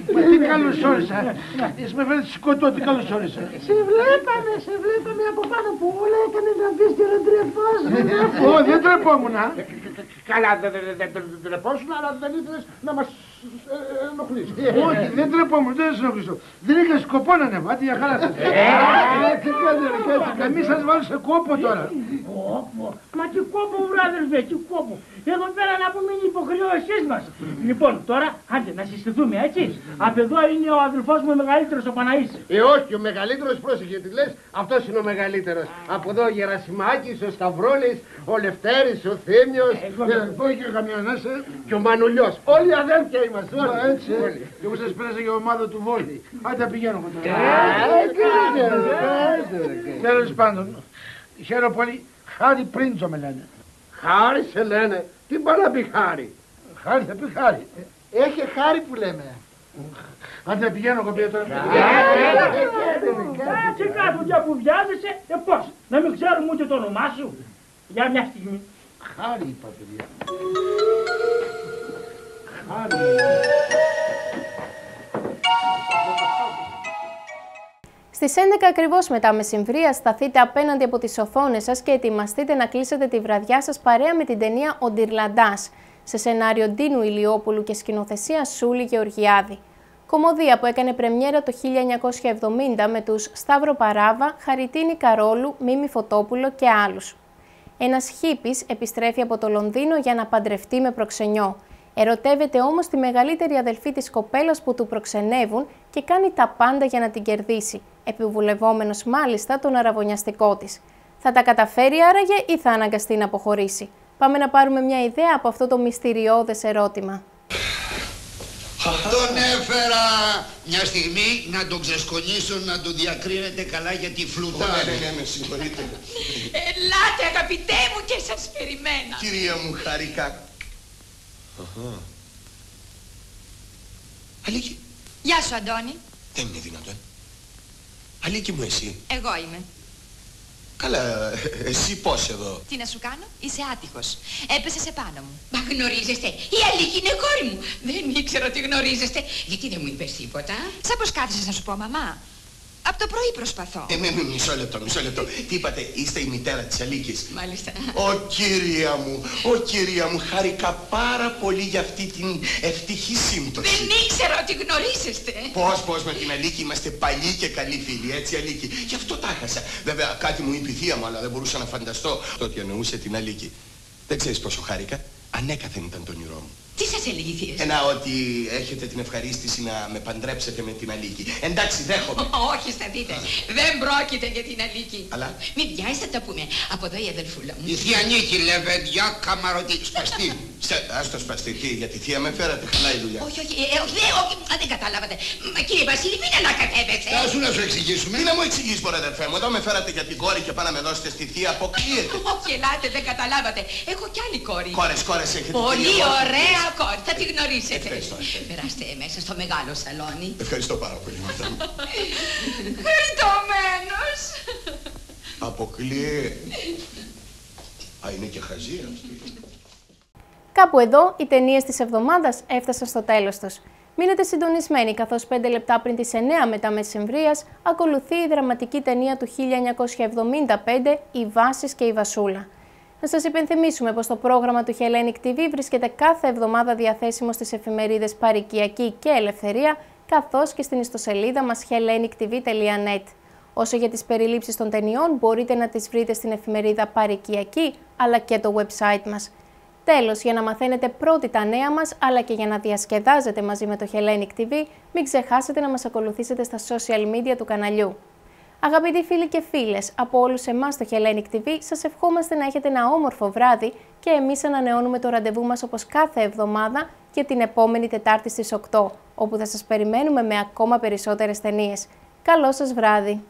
Τι καλώς όρισα. Εσύ με φαίνεται σκοτώ, τι καλώς όρισα. Σε βλέπαμε από πάνω που όλα έκανε να πεις και δεν τρεπόσουν. Δεν τρεπόμουν. Καλά, δεν τρεπόσουν, αλλά δεν ήθελες να μας ενοχλείς. Όχι, δεν τρεπόμουν, δεν σας ενοχλήσω. Δεν είχα σκοπό να ανέβω, άντε για χαλάσατε. Εμείς σας βάλω σε κόπο τώρα. Μα τι κόπο, βράδερφε, τι κόπο. Εδώ πέρα να πούμε είναι υποχρεώσεις μας. Λοιπόν, τώρα, άντε, να συστηθούμε, έτσι. Απ' εδώ είναι ο αδελφός μου ο μεγαλύτερος, ο Παναής. Όχι, ο μεγαλύτερος, πρόσεχε, τι λες, αυτός είναι ο μεγαλύτερος. Από εδώ ο Γερασιμάκης, ο Σταυρόλης, ο Λευτέρης, ο Θήμιος, και ο Γαμιανάς και ο Μανουλιός. Όλοι αδέλφια είμαστε, όλοι. Έτσι, και όπως σας πέρασε και η ομάδα του Βόλη. Άντε, πηγαίνουμε τώρα. Τέλος πάντων, χαίρομαι πολύ. Χάρη Πρίντζο με λένε. Χάρη σε λένε. Τι πάει να πει χάρη. Χάρη θα πει χάρη. Έχει χάρη που λέμε. Άντε να πηγαίνω κοπία τώρα. Κάτσε κάπου για που βιάζεσαι. Πώς, να μην ξέρουμε ούτε το όνομά σου. Για μια στιγμή. Χάρη είπα, παιδιά. Χάρη. Στις 11 ακριβώς μετά μεσημβρία σταθείτε απέναντι από τις οθόνες σας και ετοιμαστείτε να κλείσετε τη βραδιά σας παρέα με την ταινία «Ο Ντυρλαντάς», σε σενάριο Ντίνου Ηλιόπουλου και σκηνοθεσία Σούλη Γεωργιάδη. Κομμωδία που έκανε πρεμιέρα το 1970 με τους Σταύρο Παράβα, Χαριτίνη Καρόλου, Μίμη Φωτόπουλο και άλλους. Ένας χίπης επιστρέφει από το Λονδίνο για να παντρευτεί με προξενιό. Ερωτεύεται όμως τη μεγαλύτερη αδελφή της κοπέλας που του προξενεύουν και κάνει τα πάντα για να την κερδίσει, επιβουλευόμενος μάλιστα τον αραβωνιαστικό της. Θα τα καταφέρει άραγε ή θα αναγκαστεί να αποχωρήσει? Πάμε να πάρουμε μια ιδέα από αυτό το μυστηριώδες ερώτημα. Τον έφερα μια στιγμή να τον ξεσκονίσω, να τον διακρίνετε καλά για τη φλουτά. Με συγχωρείτε. Ελάτε αγαπητέ μου και σας περιμένα. Κυρία μου, χαρικά. Αλίκη. Γεια σου Αντώνη. Δεν είναι δυνατόν. Αλίκη μου εσύ. Εγώ είμαι. Καλά, εσύ πώς εδώ? Τι να σου κάνω, είσαι άτυχος. Έπεσες επάνω μου. Μα γνωρίζεστε, η Αλίκη είναι κόρη μου. Δεν ήξερα ότι γνωρίζεστε. Γιατί δεν μου είπες τίποτα? Σαν πως κάθισες να σου πω, μαμά? Από το πρωί προσπαθώ. Μισό λεπτό. Τι είπατε, είστε η μητέρα της Αλίκης? Μάλιστα. Κυρία μου, χάρηκα πάρα πολύ για αυτή την ευτυχή σύμπτωση. Δεν ήξερα ότι γνωρίζεστε. Πώς, με την Αλίκη είμαστε παλιοί και καλοί φίλοι, έτσι Αλίκη? Γι' αυτό τα χάσα. Βέβαια, κάτι μου είπε η θεία μου, αλλά δεν μπορούσα να φανταστώ ότι εννοούσε την Αλίκη. Δεν ξέρεις πόσο χάρηκα. Ανέκαθεν ήταν το όνειρό μου. Τι σας έλεγε η θεία σου? Ότι έχετε την ευχαρίστηση να με παντρέψετε με την Αλίκη. Εντάξει, δέχομαι. Όχι, σταθείτε. Δεν πρόκειται για την Αλίκη. Αλλά. Μην βιάζει, θα τα πούμε. Από εδώ η αδελφούλα μου. Η θεία Νίκη, λεβεντιά, καμαρωτή. Σπαστή. Ας το σπαστεί, τι, για τη θεία με φέρατε, χαλάει η δουλειά. Όχι. Δεν κατάλαβατε. Μα κύριε Βασίλη, μην ανακατεύετε. Κάσου να σου εξηγήσουμε. Τι να μου εξηγήσει, μπορεί αδερφέ μου. Εδώ με φέρατε για την κόρη και πάνε με δώσετε στη θεία, αποκλείεται. Όχι, ελάτε, δεν καταλάβατε. Έχω κι άλλη κόρη. Κόρες έχετε. Πολύ ωραία. Θα τη γνωρίσετε. Περάστε μέσα στο μεγάλο σαλόνι. Ευχαριστώ πάρα πολύ. Χαριτωμένος. Αποκλείεται. Α, είναι και χαζή αυτή. Κάπου εδώ οι ταινίες της εβδομάδας έφτασαν στο τέλος τους. Μείνετε συντονισμένοι καθώς 5 λεπτά πριν τις 9 μετά μεσημβρίας ακολουθεί η δραματική ταινία του 1975 «Οι Βάσεις και η Βασούλα». Να σας υπενθυμίσουμε πως το πρόγραμμα του Hellenic TV βρίσκεται κάθε εβδομάδα διαθέσιμο στις εφημερίδες Παρικιακή και Ελευθερία, καθώς και στην ιστοσελίδα μας hellenictv.net. Όσο για τις περιλήψεις των ταινιών μπορείτε να τις βρείτε στην εφημερίδα Παρικιακή, αλλά και το website μας. Τέλος, για να μαθαίνετε πρώτοι τα νέα μας, αλλά και για να διασκεδάζετε μαζί με το Hellenic TV, μην ξεχάσετε να μας ακολουθήσετε στα social media του καναλιού. Αγαπητοί φίλοι και φίλες, από όλους εμάς στο Hellenic TV σας ευχόμαστε να έχετε ένα όμορφο βράδυ και εμείς ανανεώνουμε το ραντεβού μας όπως κάθε εβδομάδα και την επόμενη Τετάρτη στις 8, όπου θα σας περιμένουμε με ακόμα περισσότερες ταινίες. Καλό σας βράδυ!